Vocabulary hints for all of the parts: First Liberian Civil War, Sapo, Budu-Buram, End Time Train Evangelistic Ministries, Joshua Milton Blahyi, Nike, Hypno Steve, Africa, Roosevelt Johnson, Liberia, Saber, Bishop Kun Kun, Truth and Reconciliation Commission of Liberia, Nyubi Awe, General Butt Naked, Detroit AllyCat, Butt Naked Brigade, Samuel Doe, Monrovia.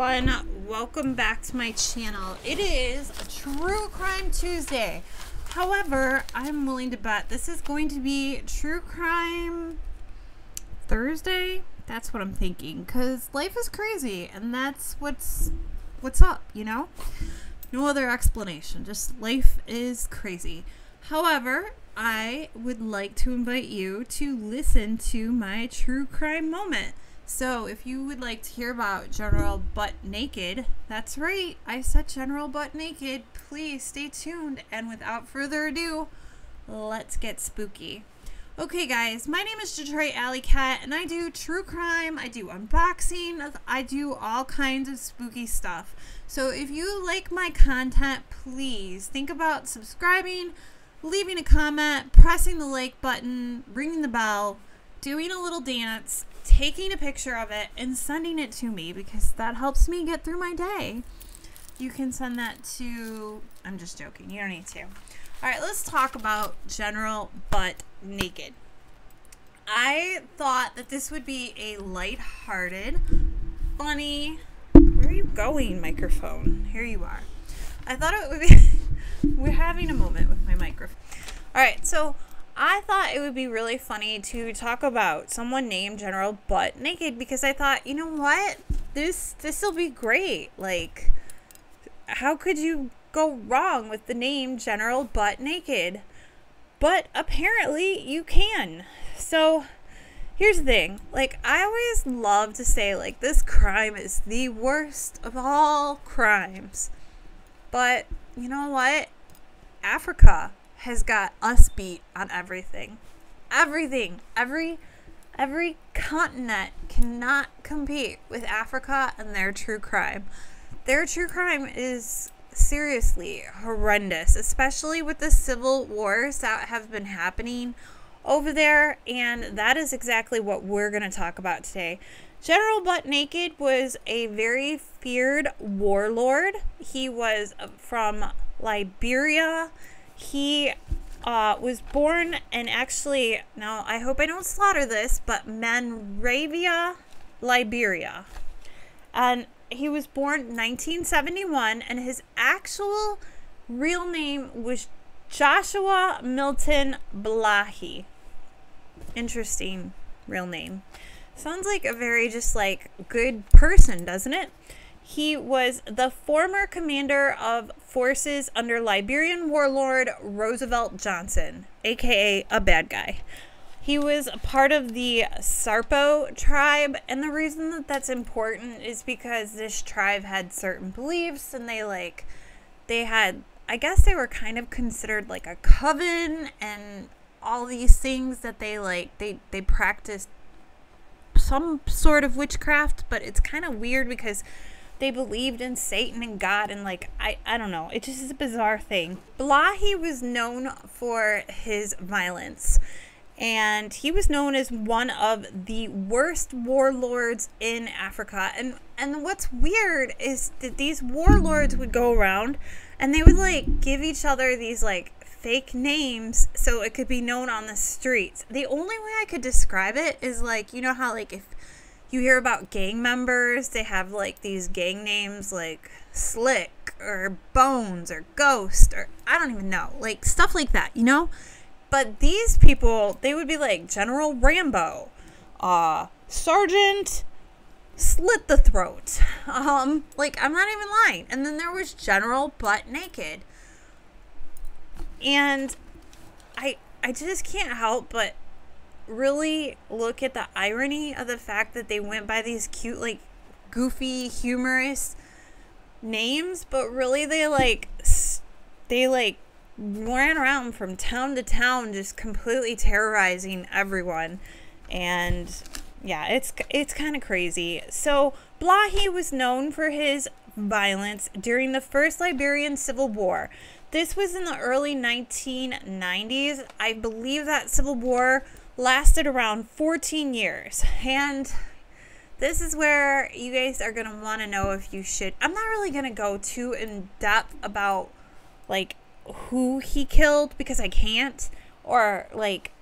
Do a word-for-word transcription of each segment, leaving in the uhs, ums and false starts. everyone, welcome back to my channel. It is a True Crime Tuesday. However, I'm willing to bet this is going to be True Crime Thursday. That's what I'm thinking, because life is crazy and that's what's what's up, you know? No other explanation, just life is crazy. However, I would like to invite you to listen to my true crime moment. So if you would like to hear about General Butt Naked, that's right, I said General Butt Naked, please stay tuned. And without further ado, let's get spooky. Okay guys, my name is Detroit AllyCat and I do true crime, I do unboxing, I do all kinds of spooky stuff. So if you like my content, please think about subscribing, leaving a comment, pressing the like button, ringing the bell, doing a little dance, taking a picture of it, and sending it to me, because that helps me get through my day. You can send that to... I'm just joking. You don't need to. Alright, let's talk about General Butt Naked. I thought that this would be a lighthearted, funny... Where are you going, microphone? Here you are. I thought it would be... We're having a moment with my microphone. Alright, so... I thought it would be really funny to talk about someone named General Butt Naked, because I thought, you know what, this this'll be great. Like, how could you go wrong with the name General Butt Naked? But apparently you can. So here's the thing, like, I always love to say, like, this crime is the worst of all crimes, but you know what, Africa has got us beat on everything. Everything. Every every continent cannot compete with Africa and their true crime. Their true crime is seriously horrendous, especially with the civil wars that have been happening over there, and that is exactly what we're going to talk about today. General Butt Naked was a very feared warlord. He was from Liberia. He uh, was born and actually, now I hope I don't slaughter this, but Monrovia, Liberia. And he was born nineteen seventy-one, and his actual real name was Joshua Milton Blahyi. Interesting real name. Sounds like a very just like good person, doesn't it? He was the former commander of forces under Liberian warlord Roosevelt Johnson, aka a bad guy. He was a part of the Sapo tribe, and the reason that that's important is because this tribe had certain beliefs, and they like, they had, I guess they were kind of considered like a coven, and all these things that they like, they, they practiced some sort of witchcraft, but it's kind of weird because they believed in Satan and God, and like, I, I don't know. It just is a bizarre thing. Blahyi was known for his violence, and he was known as one of the worst warlords in Africa. And, and what's weird is that these warlords would go around and they would like give each other these like fake names so it could be known on the streets. The only way I could describe it is like, you know how like if you hear about gang members, they have like these gang names like Slick or Bones or Ghost or I don't even know, like stuff like that, you know? But these people, they would be like General Rambo, uh, Sergeant Slit the Throat. Um, like, I'm not even lying. And then there was General Butt Naked. And I, I just can't help but really look at the irony of the fact that they went by these cute, like, goofy, humorous names, but really they like they like ran around from town to town just completely terrorizing everyone. And yeah, it's it's kind of crazy. So Blahyi was known for his violence during the first Liberian Civil War. This was in the early nineteen nineties. I believe that Civil War lasted around fourteen years, and this is where you guys are going to want to know if you should. I'm not really going to go too in depth about like who he killed, because I can't, or like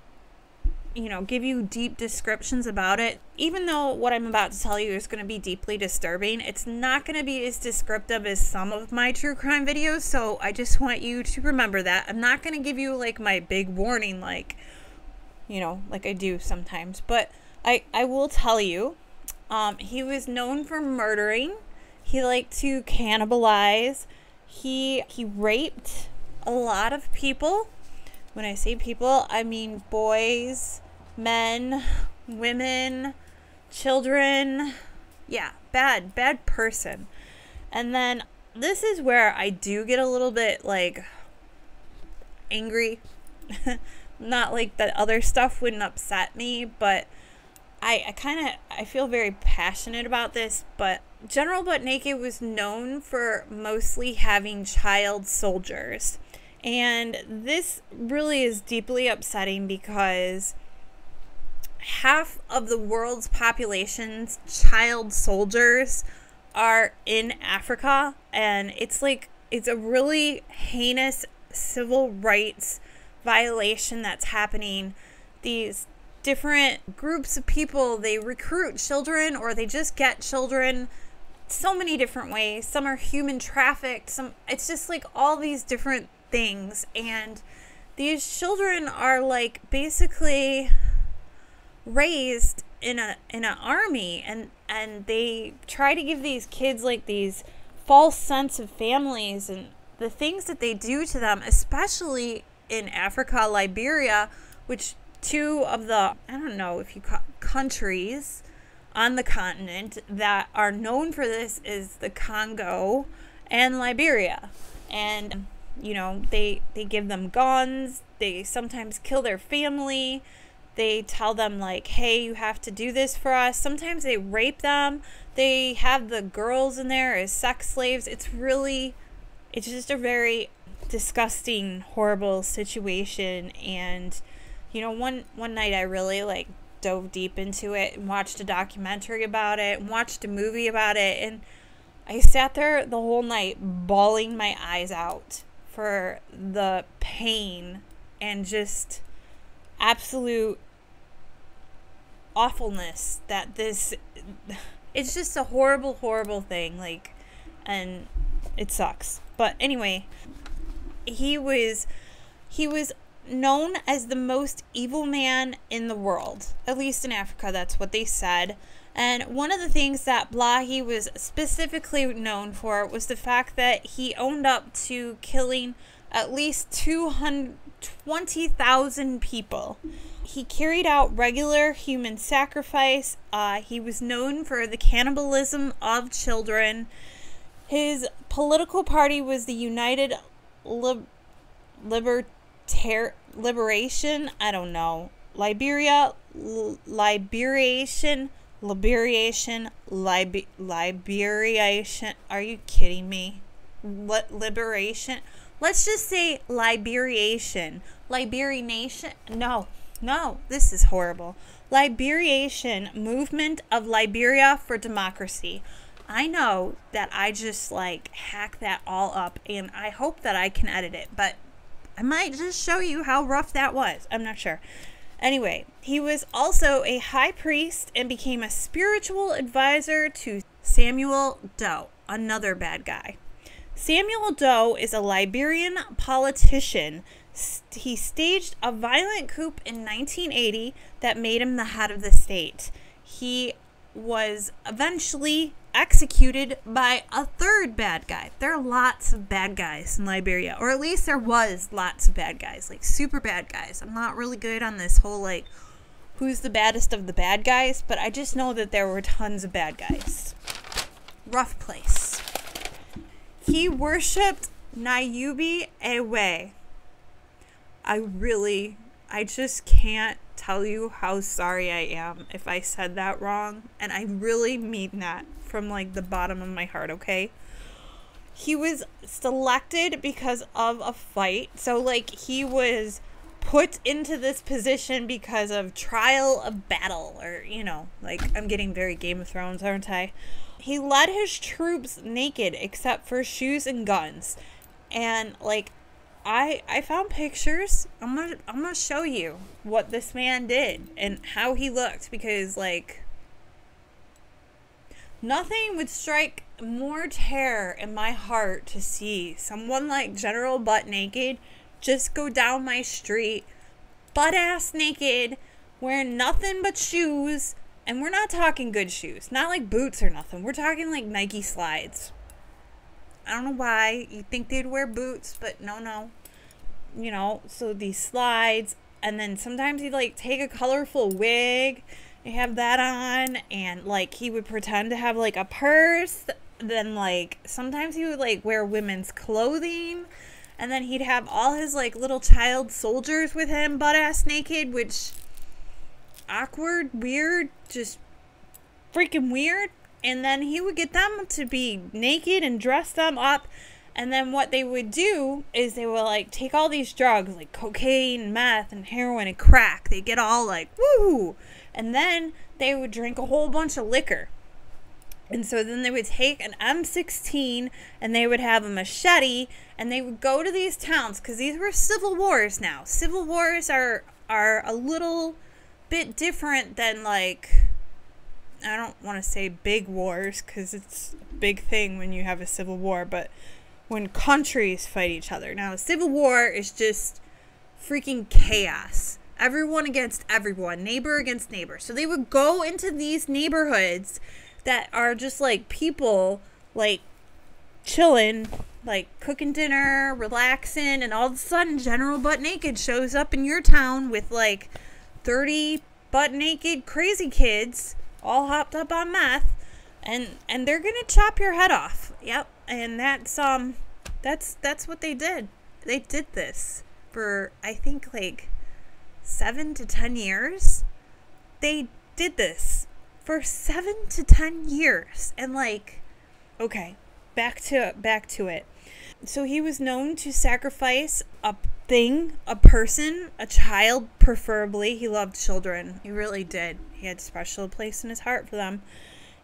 you know, give you deep descriptions about it. Even though what I'm about to tell you is going to be deeply disturbing, it's not going to be as descriptive as some of my true crime videos, so I just want you to remember that. I'm not going to give you, like, my big warning, like, you know, like I do sometimes, but I, I will tell you, um, he was known for murdering. He liked to cannibalize. He, he raped a lot of people. When I say people, I mean boys, men, women, children. Yeah, bad, bad person. And then this is where I do get a little bit, like, angry. Not like that other stuff wouldn't upset me, but I, I kind of, I feel very passionate about this. But General Butt Naked was known for mostly having child soldiers. And this really is deeply upsetting because half of the world's population's child soldiers are in Africa. And it's like, it's a really heinous civil rights violation that's happening. These different groups of people, they recruit children or they just get children. So many different ways. Some are human trafficked. Some, it's just like all these different things, and these children are, like, basically raised in a in an army, and and they try to give these kids, like, these false sense of families, and the things that they do to them, especially in Africa, Liberia, which two of the, I don't know if you call, countries on the continent that are known for this is the Congo and Liberia. And you know, they they give them guns, they sometimes kill their family, they tell them, like, hey, you have to do this for us. Sometimes they rape them, they have the girls in there as sex slaves. It's really, it's just a very disgusting, horrible situation. And you know, one one night I really, like, dove deep into it and watched a documentary about it and watched a movie about it, and I sat there the whole night bawling my eyes out for the pain and just absolute awfulness that this, it's just a horrible, horrible thing, like, and it sucks. But anyway, he was, he was known as the most evil man in the world, at least in Africa, that's what they said. And one of the things that Blahyi was specifically known for was the fact that he owned up to killing at least two hundred twenty thousand people. He carried out regular human sacrifice. Uh, he was known for the cannibalism of children. His political party was the United Lib Libertar Liberation, I don't know, Liberia, L Liberation, Liberation, liber Liberation, are you kidding me? What liberation? Let's just say Liberation, Liberation, no, no, this is horrible. Liberation, Movement of Liberia for Democracy. I know that I just, like, hack that all up, and I hope that I can edit it, but I might just show you how rough that was. I'm not sure. Anyway, he was also a high priest and became a spiritual advisor to Samuel Doe, another bad guy. Samuel Doe is a Liberian politician. He staged a violent coup in nineteen eighty that made him the head of the state. He was eventually executed by a third bad guy. There are lots of bad guys in Liberia, or at least there was lots of bad guys, like super bad guys. I'm not really good on this whole, like, who's the baddest of the bad guys, but I just know that there were tons of bad guys. Rough place. He worshipped Nyubi Awe. I really, I just can't tell you how sorry I am if I said that wrong, and I really mean that from, like, the bottom of my heart, okay? He was selected because of a fight. So, like, he was put into this position because of trial of battle, or, you know, like, I'm getting very Game of Thrones, aren't I? He led his troops naked except for shoes and guns. And, like, I I found pictures. I'm gonna I'm gonna show you what this man did and how he looked, because like nothing would strike more terror in my heart to see someone like General Butt Naked just go down my street butt ass naked, wearing nothing but shoes, and we're not talking good shoes, not like boots or nothing. We're talking like Nike slides. I don't know why you think they'd wear boots, but no, no. You know, so these slides, and then sometimes he'd like take a colorful wig and have that on, and like he would pretend to have like a purse. Then like sometimes he would like wear women's clothing, and then he'd have all his like little child soldiers with him butt ass naked, which awkward, weird, just freaking weird. And then he would get them to be naked and dress them up. And then what they would do is they would, like, take all these drugs, like cocaine, meth, and heroin, and crack. They'd get all, like, woo! And then they would drink a whole bunch of liquor. And so then they would take an M sixteen, and they would have a machete, and they would go to these towns, because these were civil wars now. Civil wars are, are a little bit different than, like... I don't want to say big wars, because it's a big thing when you have a civil war, but when countries fight each other. Now, a civil war is just freaking chaos. Everyone against everyone, neighbor against neighbor. So they would go into these neighborhoods that are just like people like chilling, like cooking dinner, relaxing, and all of a sudden General Butt Naked shows up in your town with like thirty butt naked crazy kids all hopped up on meth, and and they're gonna chop your head off. Yep. And that's um that's that's what they did. They did this for I think like seven to ten years. They did this for seven to ten years. And like, okay, back to back to it. So he was known to sacrifice a thing, a person, a child, preferably. He loved children. He really did. He had a special place in his heart for them.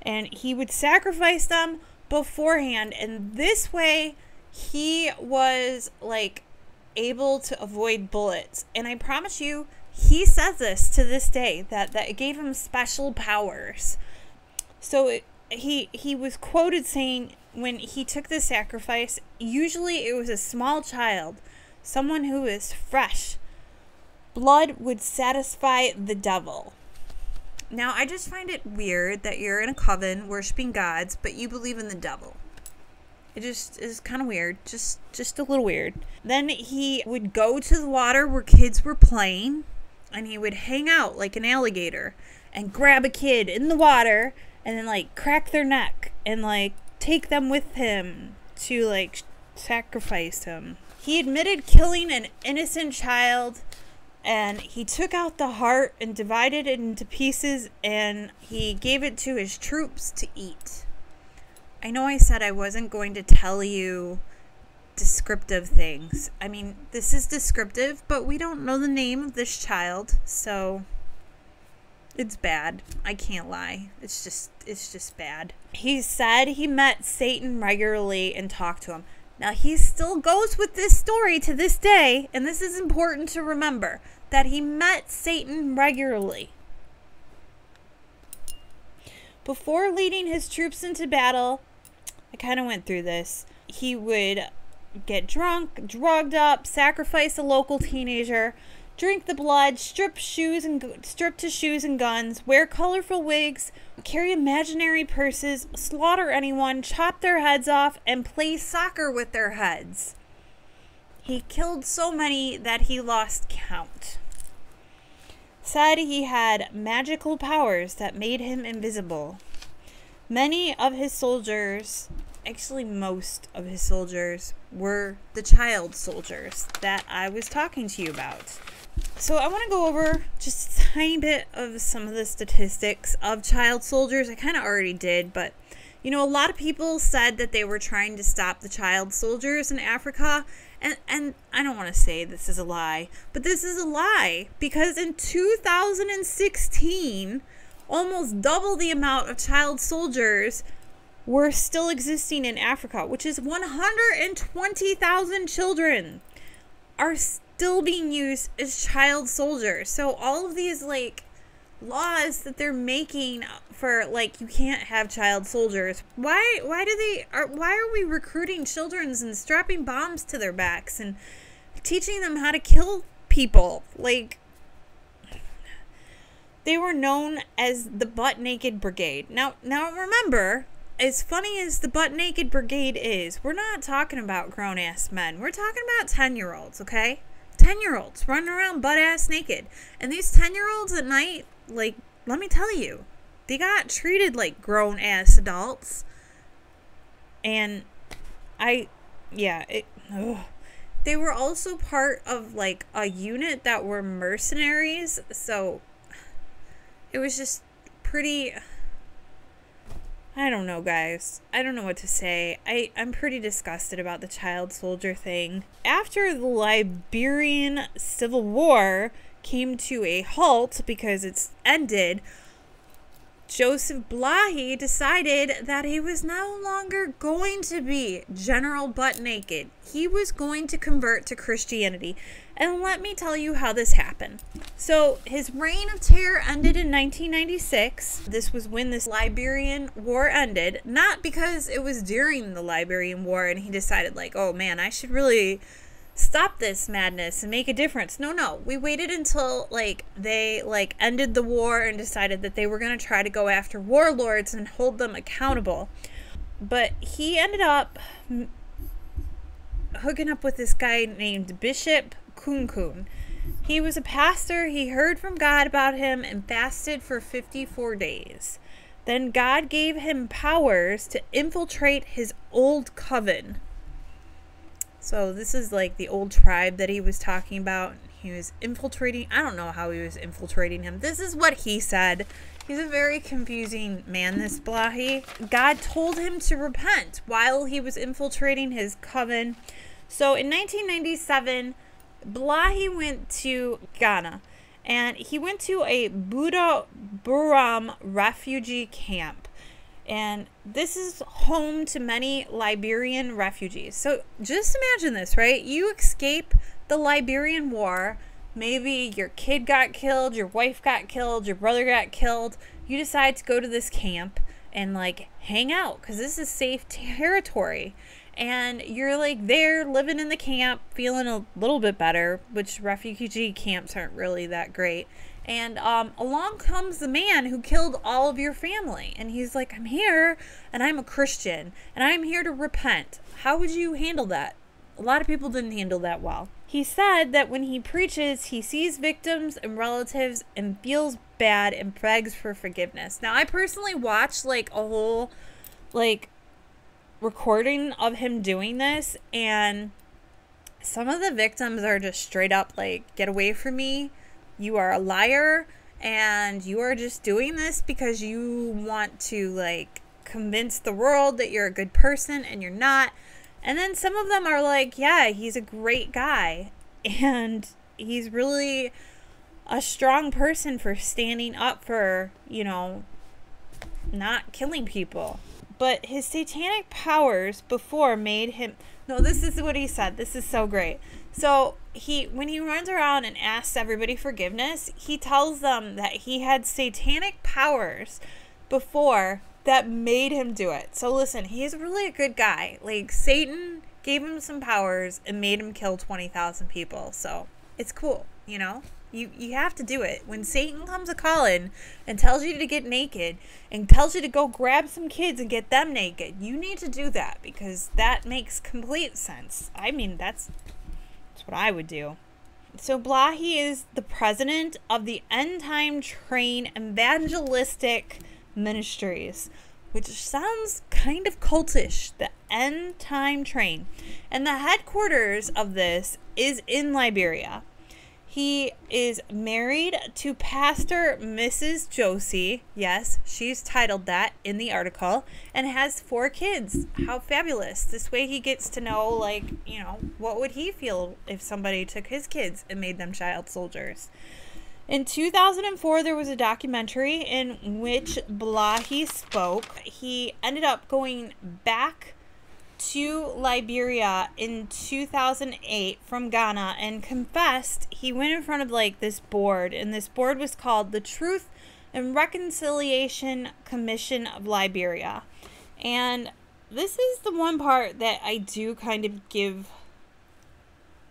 And he would sacrifice them beforehand. And this way, he was, like, able to avoid bullets. And I promise you, he says this to this day, that, that it gave him special powers. So it, he, he was quoted saying, when he took the sacrifice, usually it was a small child, someone who is fresh. Blood would satisfy the devil. Now, I just find it weird that you're in a coven worshiping gods, but you believe in the devil. It just is kind of weird. Just, just a little weird. Then he would go to the water where kids were playing, and he would hang out like an alligator and grab a kid in the water and then, like, crack their neck and, like, take them with him to, like, sacrifice him. He admitted killing an innocent child, and he took out the heart and divided it into pieces, and he gave it to his troops to eat. I know I said I wasn't going to tell you descriptive things. I mean, this is descriptive, but we don't know the name of this child, so it's bad. I can't lie. It's just, it's just bad. He said he met Satan regularly and talked to him. Now, he still goes with this story to this day, and this is important to remember, that he met Satan regularly. Before leading his troops into battle, I kind of went through this, he would get drunk, drugged up, sacrifice a local teenager, drink the blood, strip shoes and strip to shoes and guns, wear colorful wigs, carry imaginary purses, slaughter anyone, chop their heads off, and play soccer with their heads. He killed so many that he lost count. Said he had magical powers that made him invisible. Many of his soldiers, actually most of his soldiers, were the child soldiers that I was talking to you about. So I want to go over just a tiny bit of some of the statistics of child soldiers. I kind of already did, but, you know, a lot of people said that they were trying to stop the child soldiers in Africa. And, and I don't want to say this is a lie, but this is a lie, because in two thousand sixteen, almost double the amount of child soldiers were still existing in Africa, which is one hundred twenty thousand children. are still being used as child soldiers. So all of these, like, laws that they're making for, like, you can't have child soldiers. Why, why do they, are, why are we recruiting children and strapping bombs to their backs and teaching them how to kill people? Like, they were known as the Butt Naked Brigade. Now, now remember, as funny as the Butt Naked Brigade is, we're not talking about grown-ass men. We're talking about ten-year-olds, okay? ten-year-olds running around butt-ass naked. And these ten-year-olds at night, like, let me tell you, they got treated like grown-ass adults. And I, yeah, it, ugh. They were also part of, like, a unit that were mercenaries. So it was just pretty... I don't know, guys. I don't know what to say. I, I'm pretty disgusted about the child soldier thing. After the Liberian Civil War came to a halt because it's ended, Joseph Blahyi decided that he was no longer going to be General Butt Naked. He was going to convert to Christianity. And let me tell you how this happened. So his reign of terror ended in nineteen ninety-six. This was when this Liberian War ended, not because it was during the Liberian War and he decided, like, oh man, I should really stop this madness and make a difference. No, no, we waited until, like, they, like, ended the war and decided that they were going to try to go after warlords and hold them accountable. But he ended up hooking up with this guy named Bishop Kun Kun. He was a pastor. He heard from God about him and fasted for fifty-four days. Then God gave him powers to infiltrate his old coven. So this is like the old tribe that he was talking about. He was infiltrating. I don't know how he was infiltrating him. This is what he said. He's a very confusing man, this Blahyi. God told him to repent while he was infiltrating his coven. So in nineteen ninety-seven, Blahyi went to Ghana, and he went to a Budu-Buram refugee camp, and this is home to many Liberian refugees. So just imagine this, right? You escape the Liberian War. Maybe your kid got killed, your wife got killed, your brother got killed. You decide to go to this camp and, like, hang out because this is safe territory. And you're, like, there living in the camp, feeling a little bit better, which refugee camps aren't really that great. And um, along comes the man who killed all of your family. And he's like, I'm here, and I'm a Christian, and I'm here to repent. How would you handle that? A lot of people didn't handle that well. He said that when he preaches, he sees victims and relatives and feels bad and begs for forgiveness. Now, I personally watched, like, a whole, like, recording of him doing this, and some of the victims are just straight up like, get away from me, you are a liar, and you are just doing this because you want to, like, convince the world that you're a good person, and you're not. And then some of them are like, yeah, he's a great guy, and he's really a strong person for standing up for, you know, not killing people. But his satanic powers before made him... No, this is what he said. This is so great. So he, when he runs around and asks everybody forgiveness, he tells them that he had satanic powers before that made him do it. So listen, he's really a good guy. Like, Satan gave him some powers and made him kill twenty thousand people. So it's cool, you know? You, you have to do it. When Satan comes a-calling and tells you to get naked and tells you to go grab some kids and get them naked, you need to do that because that makes complete sense. I mean, that's, that's what I would do. So Blahyi is the president of the End Time Train Evangelistic Ministries, which sounds kind of cultish, the End Time Train. And the headquarters of this is in Liberia. He is married to Pastor Missus Josie. Yes, she's titled that in the article, and has four kids. How fabulous. This way he gets to know, like, you know, what would he feel if somebody took his kids and made them child soldiers? In two thousand four, there was a documentary in which Blahyi spoke. He ended up going back to Liberia in two thousand eight from Ghana and confessed. He went in front of like this board, and this board was called the Truth and Reconciliation Commission of Liberia. And this is the one part that I do kind of give,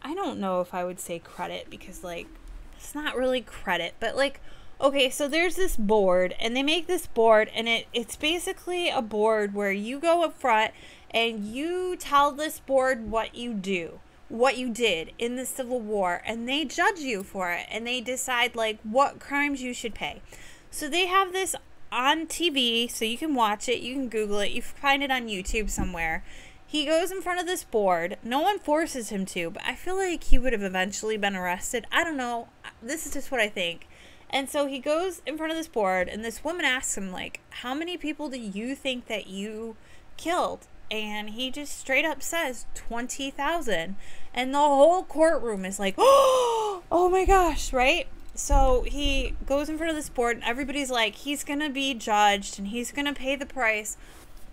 I don't know if I would say credit, because like it's not really credit, but like, okay, so there's this board, and they make this board, and it, it's basically a board where you go up front and you tell this board what you do, what you did in the Civil War, and they judge you for it, and they decide like what crimes you should pay. So they have this on T V, so you can watch it, you can Google it, you find it on YouTube somewhere. He goes in front of this board. No one forces him to, but I feel like he would have eventually been arrested. I don't know. This is just what I think. And so he goes in front of this board, and this woman asks him, like, how many people do you think that you killed? And he just straight up says twenty thousand. And the whole courtroom is like, oh my gosh, right? So he goes in front of this board, and everybody's like, he's going to be judged, and he's going to pay the price.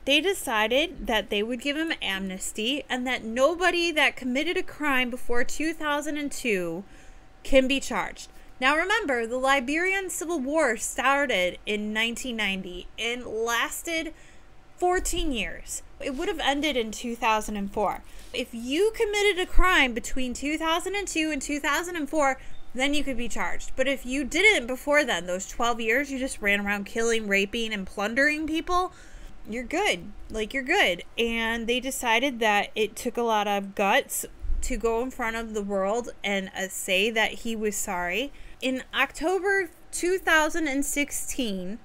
They decided that they would give him amnesty, and that nobody that committed a crime before two thousand two can be charged. Now remember, the Liberian Civil War started in nineteen ninety and lasted fourteen years. It would have ended in two thousand four. If you committed a crime between two thousand two and two thousand four, then you could be charged. But if you didn't before then, those twelve years, you just ran around killing, raping, and plundering people, you're good. Like, you're good. And they decided that it took a lot of guts to go in front of the world and uh, say that he was sorry. In October two thousand sixteen,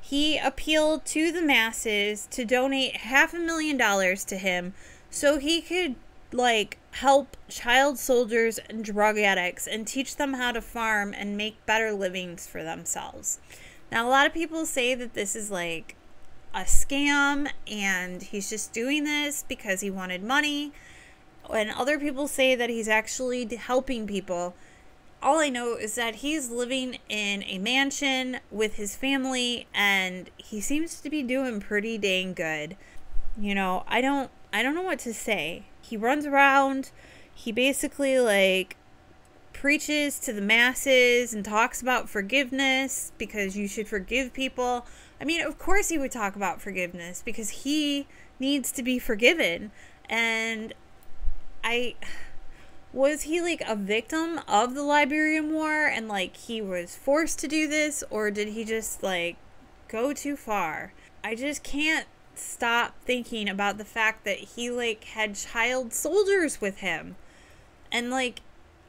he appealed to the masses to donate half a million dollars to him so he could, like, help child soldiers and drug addicts and teach them how to farm and make better livings for themselves. Now, a lot of people say that this is, like, a scam and he's just doing this because he wanted money. And other people say that he's actually helping people. All I know is that he's living in a mansion with his family, and he seems to be doing pretty dang good. You know, I don't, I don't know what to say. He runs around. He basically like preaches to the masses and talks about forgiveness, because you should forgive people. I mean, of course he would talk about forgiveness because he needs to be forgiven. And I, was he like a victim of the Liberian War and like he was forced to do this, or did he just like go too far? I just can't stop thinking about the fact that he like had child soldiers with him. And like,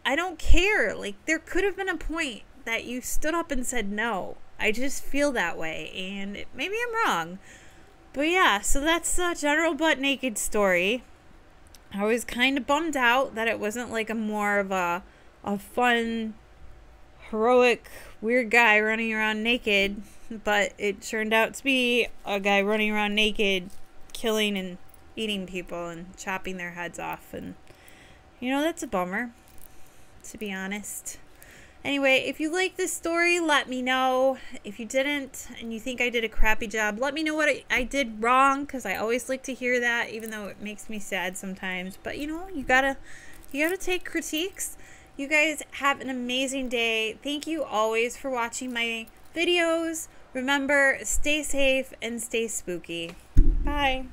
I don't care. Like, there could have been a point that you stood up and said no. I just feel that way, and it, maybe I'm wrong. But yeah, so that's the General Butt Naked story. I was kind of bummed out that it wasn't like a more of a, a fun, heroic, weird guy running around naked, but it turned out to be a guy running around naked, killing and eating people and chopping their heads off. And, you know, that's a bummer, to be honest. Anyway, if you like this story, let me know. If you didn't and you think I did a crappy job, let me know what I, I did wrong, because I always like to hear that, even though it makes me sad sometimes. But, you know, you gotta, you gotta take critiques. You guys have an amazing day. Thank you always for watching my videos. Remember, stay safe and stay spooky. Bye.